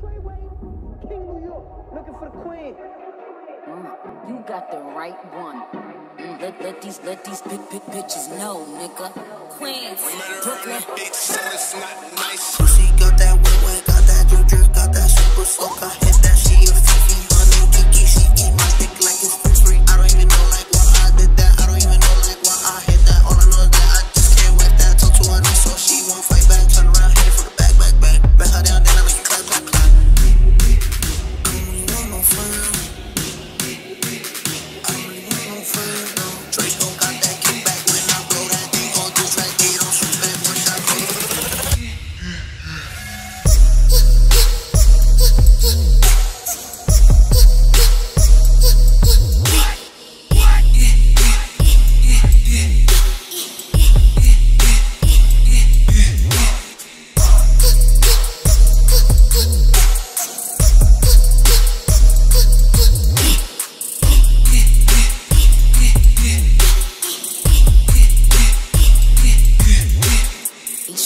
freeway, King New York, looking for the queen. You got the right one. Let these big bitches know, nigga. Queens, Brooklyn. So it's not nice. She got that wet, got that drip, got that super soak. I hit that, she a fifi, honey, kiki. She eat my dick like it's French free. I don't even know like why I did that. I don't even know like why I hit that. All I know is that I just can't wet that. Talk to her, so she won't fight back. Turn around, hit it from the back. Bet her down, then I make it clap. I don't really want no fun.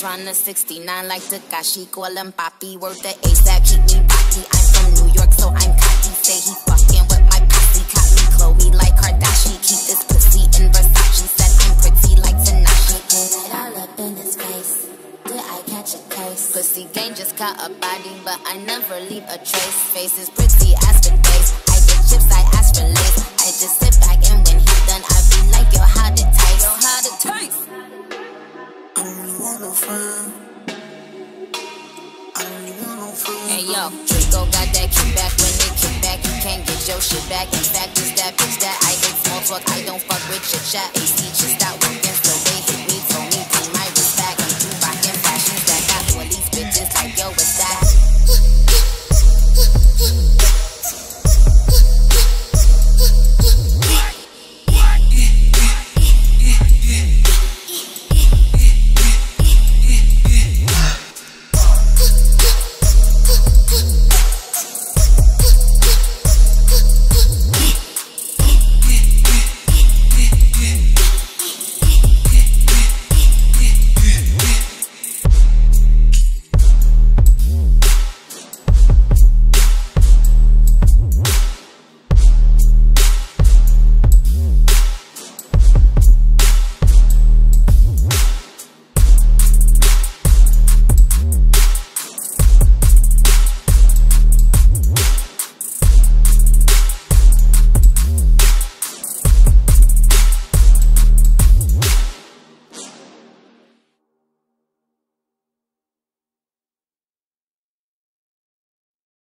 Trying to 69 like Takashi, call him Papi, worth the ASAP, keep me rocky. I'm from New York, so I'm cocky, say he fucking with my posse, caught me Khloe like Kardashian, keep this pussy in Versace, said I'm pretty like Tinashe. Put it all up in his face, did I catch a case? Pussy gang just caught a body, but I never leave a trace, face is pretty as for days, I get chips, I ask for lace, I just sit back and when he's done, I be like, yo, how to taste? Yo, how to taste? Hey yo, Drako got that kickback. When they kick back, you can't get your shit back. In fact, it's that bitch that I hate small talk. I don't fuck with your chat. AC just out working, so they hit me, told me, bring my wrist back. I'm too rockin' fashions that got all these bitches like yo, what's that?